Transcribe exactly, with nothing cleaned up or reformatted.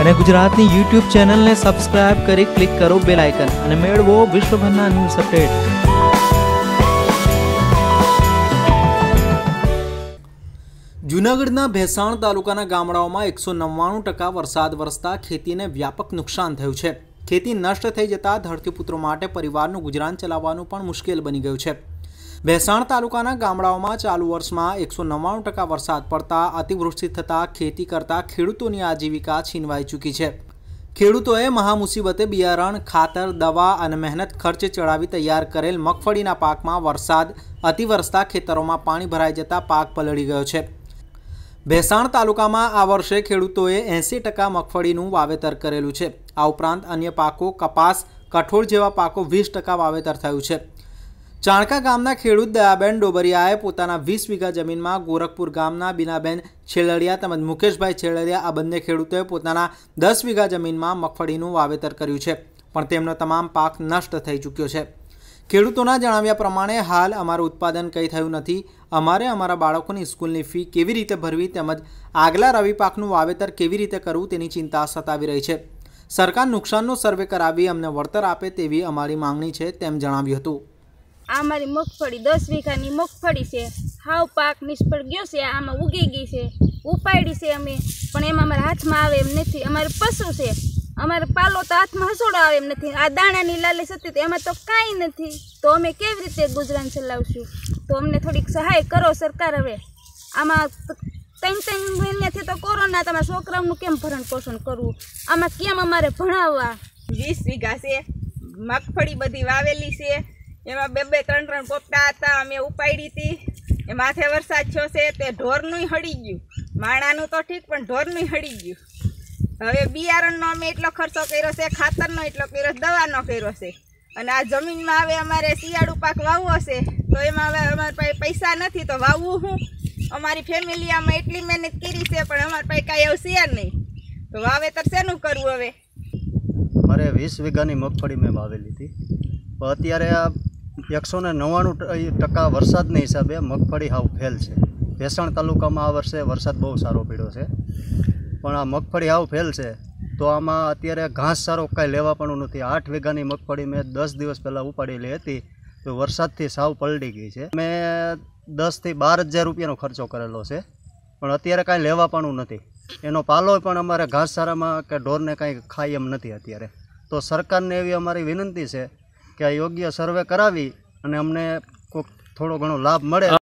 અને ગુજરાતની યુટ્યુબ ચેનલને સબસ્ક્રાઇબ કરી ક્લિક કરો બેલ આઇકન અને મેળવો વિશ્વભરના ન્યૂઝ અપડેટ। જુનાગઢના ભેંસાણ તાલુકાના ગામડાઓમાં એકસો નવ્વાણું ટકા વરસાદ વરસતા ખેતીને વ્યાપક નુકસાન થયું છે। ખેતી નષ્ટ થઈ જતાં ધરતીપુત્રો માટે પરિવારનું ગુજરાન ચલાવવાનું પણ મુશ્કેલ બની ગયું છે। ભેંસાણ તાલુકાના ગામડાઓમાં ચાલુ વર્ષમાં એકસો નવ્વાણું ટકા વરસાદ પડતા અતિવૃષ્ટિ થતાં ખેતી કરતા ખેડૂતોની આજીવિકા છીનવાઈ ચૂકી છે। ખેડૂતોએ મહામુસીબતે બિયારણ, ખાતર, દવા અને મહેનત ખર્ચે ચડાવી તૈયાર કરેલ મગફળીના પાકમાં વરસાદ અતિવરસતા ખેતરોમાં પાણી ભરાઈ જતાં પાક પલળી ગયો છે। ભેંસાણ તાલુકામાં આ વર્ષે ખેડૂતોએ એંસી ટકા મગફળીનું વાવેતર કરેલું છે। આ ઉપરાંત અન્ય પાકો કપાસ, કઠોળ જેવા પાકો વીસ ટકા વાવેતર થયું છે। चाणका गामना खेडूत दयाबेन डोबरियाए पोताना वीस वीघा जमीन में गोरखपुर गामना बीनाबेन छेलड़िया तमज मुकेशभाई छेलड़िया आ बंने खेडूतोए पोताना दस वीघा जमीन में मगफळीनुं वावेतर कर्युं छे, पण तेमनो तमाम पाक नष्ट थई चूक्यो छे। खेडूतोना जणाव्या प्रमाणे हाल अमारुं उत्पादन कंई थयुं नथी, अमारे अमारा बाळकोनी स्कूलनी फी केवी रीते भरवी तेमज आगला रवी पाकनुं वावेतर केवी रीते करवुं तेनी चिंता सतावी रही छे। सरकार नुकसाननो सर्वे करावी अमने वळतर आपे तेवी अमारी मांगणी छे, तेम जणाव्युं हतुं। आमारी मगफड़ी दस वीघा मगफड़ी से हाव पाक निष्फळ गयो छे। आमां उगी गई छे, उपाड़ी छे अमे, पण एमां अमारा हाथ में आवे एम नथी। अमारे पशु छे, अमारे पालो तो हाथ में हसोडो आवे एम नथी। आ दाणानी लालच हती तो एमां तो काई नथी, तो अमे केवी रीते गुजरान चलावशुं? तो अमने थोड़ीक सहाय करो सरकार। हवे आमां तीन तीन महीनाथी तो कोरोना, तमारा छोकराओनुं केम भरण पोषण करवुं? आमां केम अमारे भणाववा? वीस वीघा छे, मगफड़ी बधी वावेली छे, एमा बे बे त्रण त्रण पोपटा था, अमे उपाड़ी थी। ए माथे वरसाद छो छे ते ढोरनुं हड़ी गयुं, माणानुं तो ठीक पण ढोरनुं हड़ी गयुं। हवे बियारणनो अमे एटलो खर्चो कर्यो छे, खातरनो एटलो कर्यो, दवानो कर्यो छे, अने आ जमीनमां हवे अमारे शियाळु पाक वाववो छे तो एमां हवे अमारे पासे पैसा नथी तो वाववुं हुं? अमारी फेमिलीआमां एटली मेहनत करी छे पण अमारे पासे कांई आव्युं छे नहीं, तो वावेतर शेनुं करवुं? हवे मारे वीस वीघानी मगफळी में वावेली थी, पण अत्यारे आ एक सौ नव्वाणु टका वरसाद हिसाबे मगफड़ी हाव फेल है। भैंसाण तालुका में आ वर्षे वरसाद बहुत सारो पीड़ो है, पण आ मगफड़ी हाव फेल है तो आमा अत्यारे घास सारो कई लेवापणुं नथी। आठ वीघानी मगफड़ी मैं दस दिवस पहला उपाड़ेली हती तो वरसादथी साव पलटी गई है। मैं दस थी बार हज़ार रुपयानो खर्चो करेलो है, पण अत्यारे कांई लेवापणुं नथी। एनो पालो पण अमारे घास सारामां के ढोरने कांई खाई एम नथी। अत्यारे तो सरकारने एवी अमारी विनंती है कि योग्य सर्वे करावी अने अमने कोई थोड़ो घणो लाभ मळे।